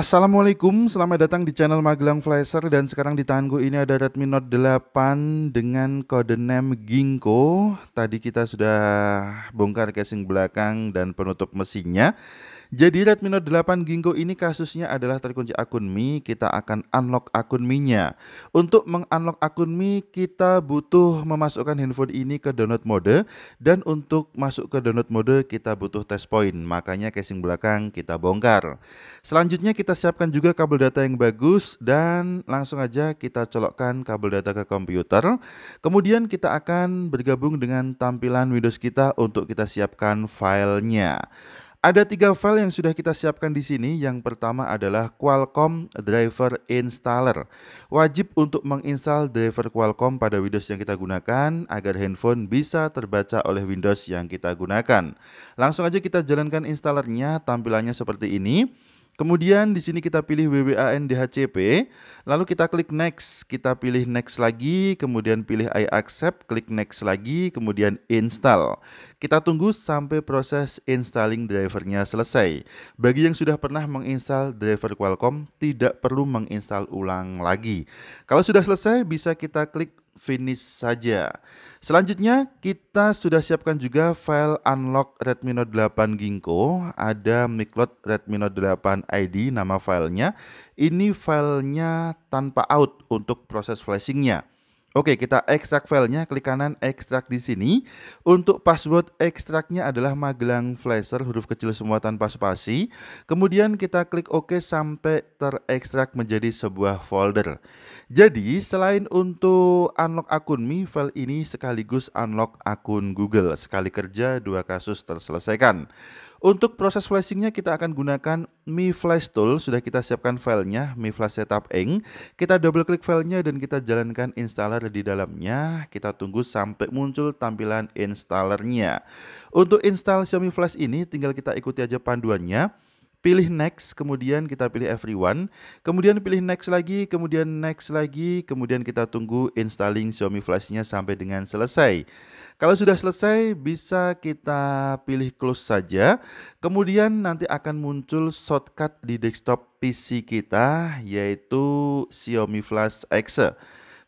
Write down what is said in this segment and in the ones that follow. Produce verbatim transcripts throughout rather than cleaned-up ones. Assalamualaikum, selamat datang di channel Magelang Flasher. Dan sekarang di tanganku ini ada Redmi Note delapan dengan kodename Ginkgo. Tadi kita sudah bongkar casing belakang dan penutup mesinnya. Jadi Redmi Note delapan Ginkgo ini kasusnya adalah terkunci akun Mi. Kita akan unlock akun Mi-nya. Untuk mengunlock akun Mi, kita butuh memasukkan handphone ini ke download mode. Dan untuk masuk ke download mode, kita butuh test point. Makanya casing belakang kita bongkar. Selanjutnya kita siapkan juga kabel data yang bagus. Dan langsung aja kita colokkan kabel data ke komputer. Kemudian kita akan bergabung dengan tampilan Windows kita untuk kita siapkan filenya. Ada tiga file yang sudah kita siapkan di sini. Yang pertama adalah Qualcomm driver installer. Wajib untuk menginstal driver Qualcomm pada Windows yang kita gunakan agar handphone bisa terbaca oleh Windows yang kita gunakan. Langsung aja kita jalankan installernya. Tampilannya seperti ini. Kemudian di sini kita pilih W W A N D H C P, lalu kita klik next, kita pilih next lagi, kemudian pilih I accept, klik next lagi, kemudian install. Kita tunggu sampai proses installing drivernya selesai. Bagi yang sudah pernah menginstal driver Qualcomm, tidak perlu menginstal ulang lagi. Kalau sudah selesai, bisa kita klik finish saja. Selanjutnya kita sudah siapkan juga file unlock Redmi Note delapan Ginkgo. Ada MiCloud Redmi Note delapan I D nama filenya. Ini filenya tanpa out untuk proses flashingnya. Oke, kita ekstrak filenya, klik kanan ekstrak di sini. Untuk password ekstraknya adalah Magelang Flasher, huruf kecil semua tanpa spasi. Kemudian kita klik OK sampai terekstrak menjadi sebuah folder. Jadi selain untuk unlock akun Mi, file ini sekaligus unlock akun Google. Sekali kerja dua kasus terselesaikan. Untuk proses flashingnya kita akan gunakan Mi Flash Tool. Sudah kita siapkan filenya, Mi Flash Setup Eng. Kita double klik filenya dan kita jalankan installer di dalamnya. Kita tunggu sampai muncul tampilan installernya. Untuk install Xiaomi Flash ini tinggal kita ikuti aja panduannya. Pilih next, kemudian kita pilih everyone, kemudian pilih next lagi, kemudian next lagi, kemudian kita tunggu installing Xiaomi Flash-nya sampai dengan selesai. Kalau sudah selesai, bisa kita pilih close saja, kemudian nanti akan muncul shortcut di desktop P C kita, yaitu Xiaomi Flash X.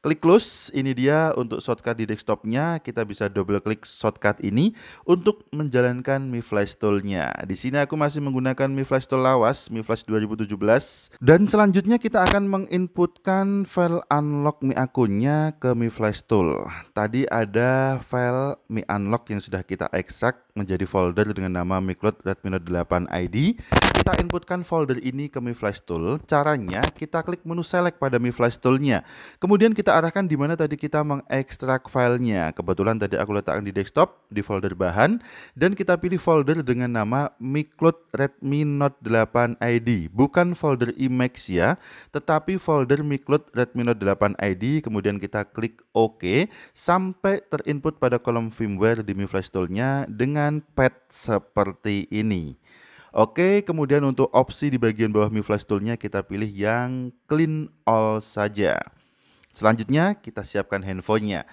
Klik close, ini dia untuk shortcut di desktopnya. Kita bisa double klik shortcut ini untuk menjalankan Mi Flash Tool-nya. Di sini aku masih menggunakan Mi Flash Tool lawas, Mi Flash dua ribu tujuh belas. Dan selanjutnya kita akan menginputkan file unlock Mi akunnya ke Mi Flash Tool. Tadi ada file Mi unlock yang sudah kita ekstrak menjadi folder dengan nama MiCloud Redmi Note delapan I D. Kita inputkan folder ini ke Mi Flash Tool. Caranya kita klik menu select pada Mi Flash Tool-nya. Kemudian kita arahkan di mana tadi kita mengekstrak filenya. Kebetulan tadi aku letakkan di desktop di folder bahan dan kita pilih folder dengan nama MiCloud Redmi Note delapan I D. Bukan folder imax ya, tetapi folder MiCloud Redmi Note delapan I D. Kemudian kita klik OK sampai terinput pada kolom firmware di Mi Flash Tool-nya dengan path seperti ini. Oke, kemudian untuk opsi di bagian bawah Mi Flash Tool-nya kita pilih yang clean all saja. Selanjutnya kita siapkan handphonenya.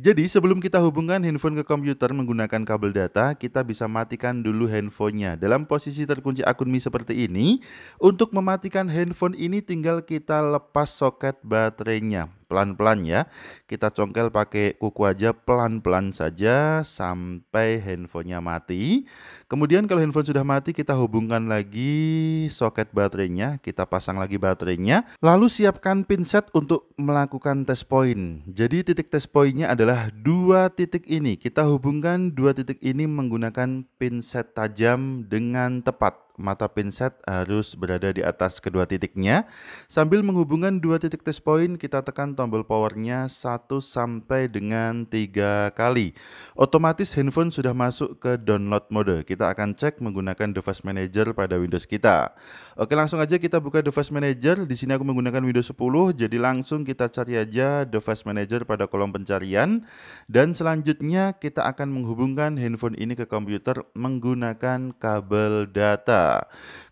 Jadi sebelum kita hubungkan handphone ke komputer menggunakan kabel data, kita bisa matikan dulu handphonenya. Dalam posisi terkunci akun Mi seperti ini, untuk mematikan handphone ini tinggal kita lepas soket baterainya. Pelan-pelan ya, kita congkel pakai kuku aja, pelan-pelan saja sampai handphonenya mati. Kemudian kalau handphone sudah mati, kita hubungkan lagi soket baterainya, kita pasang lagi baterainya. Lalu siapkan pinset untuk melakukan test point. Jadi titik test pointnya adalah dua titik ini. Kita hubungkan dua titik ini menggunakan pinset tajam dengan tepat. Mata pinset harus berada di atas kedua titiknya. Sambil menghubungkan dua titik test point, kita tekan tombol powernya satu sampai dengan tiga kali. Otomatis handphone sudah masuk ke download mode. Kita akan cek menggunakan device manager pada Windows kita. Oke, langsung aja kita buka device manager. Di sini aku menggunakan Windows sepuluh, jadi langsung kita cari aja device manager pada kolom pencarian. Dan selanjutnya kita akan menghubungkan handphone ini ke komputer menggunakan kabel data.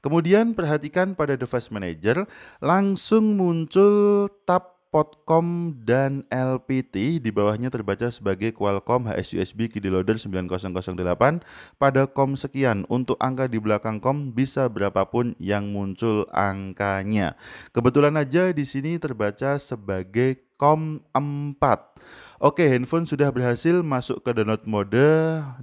Kemudian perhatikan pada device manager langsung muncul tab Qualcomm dan L P T, di bawahnya terbaca sebagai Qualcomm H S U S B QDLoader sembilan nol nol delapan. Pada COM sekian, untuk angka di belakang COM bisa berapapun yang muncul angkanya. Kebetulan aja di sini terbaca sebagai COM empat. Oke, handphone sudah berhasil masuk ke download mode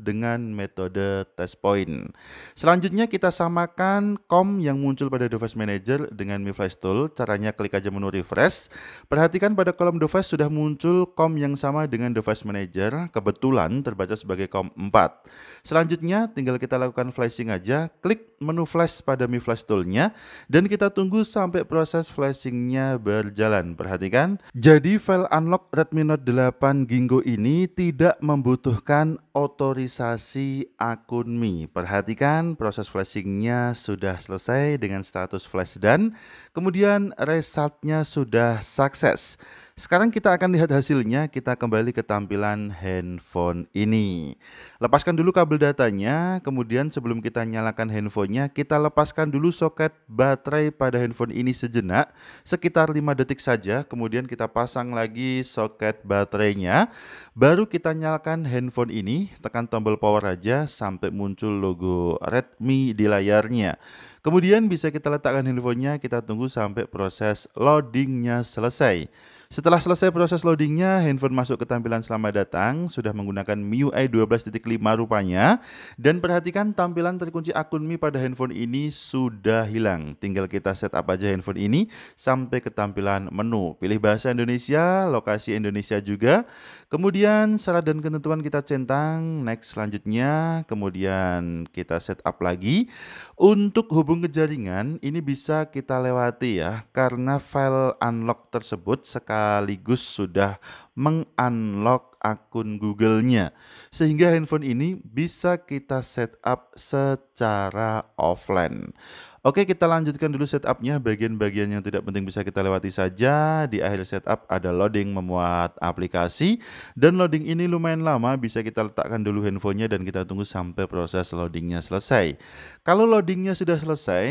dengan metode test point. Selanjutnya kita samakan COM yang muncul pada device manager dengan Mi Flash Tool. Caranya klik aja menu refresh. Perhatikan pada kolom device sudah muncul COM yang sama dengan device manager, kebetulan terbaca sebagai COM empat. Selanjutnya tinggal kita lakukan flashing aja, klik menu flash pada Mi Flash Tool-nya dan kita tunggu sampai proses flashingnya berjalan. Perhatikan, jadi file unlock Redmi Note delapan Ginkgo ini tidak membutuhkan otorisasi akun Mi. Perhatikan proses flashingnya sudah selesai dengan status flash done, kemudian resultnya sudah sukses. Sekarang kita akan lihat hasilnya, kita kembali ke tampilan handphone ini. Lepaskan dulu kabel datanya, kemudian sebelum kita nyalakan handphonenya, kita lepaskan dulu soket baterai pada handphone ini sejenak, sekitar lima detik saja, kemudian kita pasang lagi soket baterainya, baru kita nyalakan handphone ini, tekan tombol power aja sampai muncul logo Redmi di layarnya. Kemudian bisa kita letakkan handphonenya, kita tunggu sampai proses loadingnya selesai. Setelah selesai proses loadingnya, handphone masuk ke tampilan selamat datang, sudah menggunakan M I U I dua belas titik lima rupanya. Dan perhatikan tampilan terkunci akun Mi pada handphone ini sudah hilang. Tinggal kita setup aja handphone ini sampai ke tampilan menu. Pilih bahasa Indonesia, lokasi Indonesia juga. Kemudian syarat dan ketentuan kita centang, next selanjutnya. Kemudian kita setup lagi. Untuk hubung ke jaringan, ini bisa kita lewati ya, karena file unlock tersebut sekali sekaligus sudah meng-unlock akun Google-nya, sehingga handphone ini bisa kita setup secara offline. Oke, kita lanjutkan dulu setupnya. Bagian-bagian yang tidak penting bisa kita lewati saja. Di akhir setup ada loading memuat aplikasi, dan loading ini lumayan lama, bisa kita letakkan dulu handphonenya dan kita tunggu sampai proses loadingnya selesai. Kalau loadingnya sudah selesai,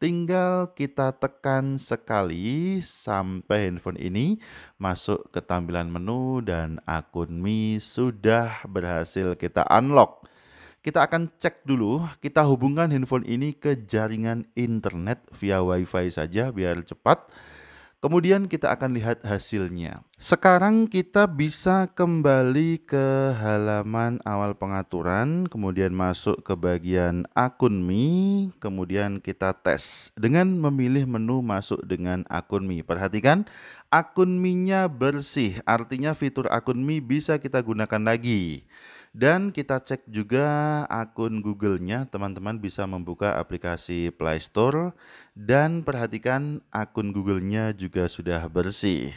tinggal kita tekan sekali sampai handphone ini masuk ke tampilan menu dan akun Mi sudah berhasil kita unlock. Kita akan cek dulu, kita hubungkan handphone ini ke jaringan internet via wifi saja biar cepat. Kemudian kita akan lihat hasilnya. Sekarang kita bisa kembali ke halaman awal pengaturan, kemudian masuk ke bagian akun Mi, kemudian kita tes dengan memilih menu masuk dengan akun Mi. Perhatikan, akun Mi-nya bersih, artinya fitur akun Mi bisa kita gunakan lagi. Dan kita cek juga akun Google-nya, teman-teman bisa membuka aplikasi Play Store. Dan perhatikan akun Google-nya juga sudah bersih.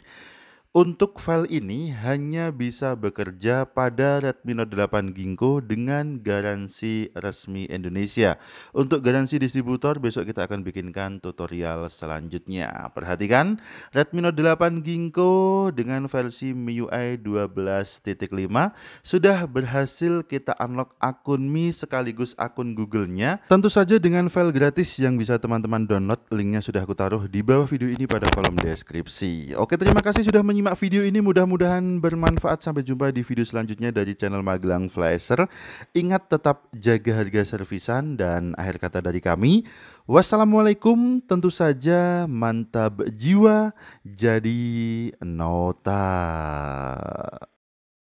Untuk file ini hanya bisa bekerja pada Redmi Note delapan Ginkgo dengan garansi resmi Indonesia. Untuk garansi distributor besok kita akan bikinkan tutorial selanjutnya. Perhatikan Redmi Note delapan Ginkgo dengan versi M I U I dua belas titik lima sudah berhasil kita unlock akun Mi sekaligus akun Google-nya. Tentu saja dengan file gratis yang bisa teman-teman download, linknya sudah aku taruh di bawah video ini pada kolom deskripsi. Oke, terima kasih sudah menyimak video ini, mudah-mudahan bermanfaat. Sampai jumpa di video selanjutnya dari channel Magelang Flasher. Ingat, tetap jaga harga servisan. Dan akhir kata dari kami, wassalamualaikum. Tentu saja mantap jiwa, jadi nota.